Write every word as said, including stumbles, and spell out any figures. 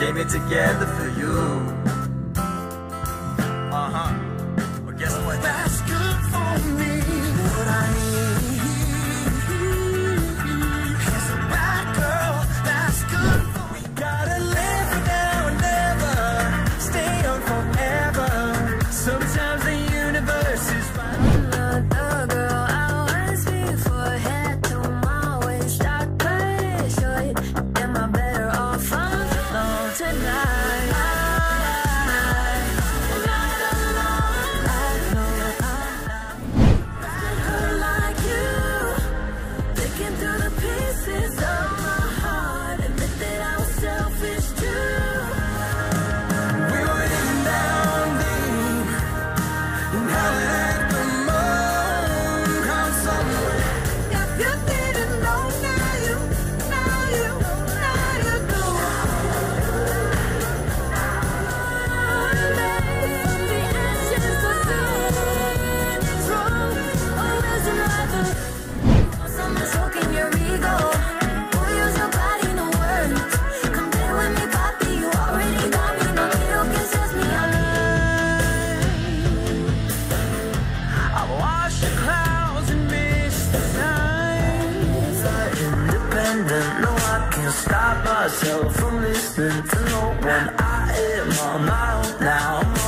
came in together for you. Uh-huh. Well, guess what? That's good for me. What I need is a bad girl. That's good for me. Gotta live for now and never. Stay on forever. Sometimes the universe is right. Stop myself from listening to no one. I am on my own now.